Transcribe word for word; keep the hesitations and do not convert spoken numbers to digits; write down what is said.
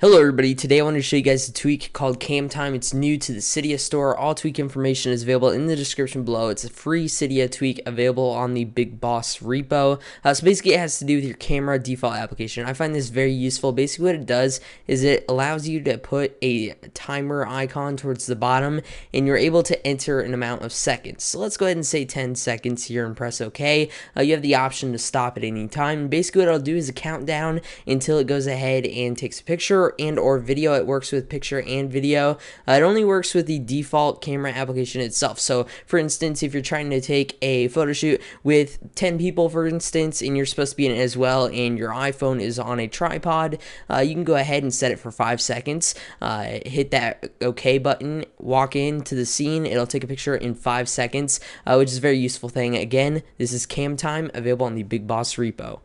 Hello everybody, today I wanted to show you guys a tweak called CamTime. It's new to the Cydia store. All tweak information is available in the description below. It's a free Cydia tweak available on the BigBoss repo. Uh, so basically it has to do with your camera default application. I find this very useful. Basically what it does is it allows you to put a timer icon towards the bottom and you're able to enter an amount of seconds. So let's go ahead and say ten seconds here and press OK. Uh, you have the option to stop at any time. Basically what it'll do is a countdown until it goes ahead and takes a picture and or video. It works with picture and video. Uh, it only works with the default camera application itself. So for instance, if you're trying to take a photo shoot with ten people, for instance, and you're supposed to be in it as well, and your iPhone is on a tripod, uh, you can go ahead and set it for five seconds, uh, hit that OK button, walk into the scene, it'll take a picture in five seconds, uh, which is a very useful thing. Again, this is CamTime, available on the BigBoss repo.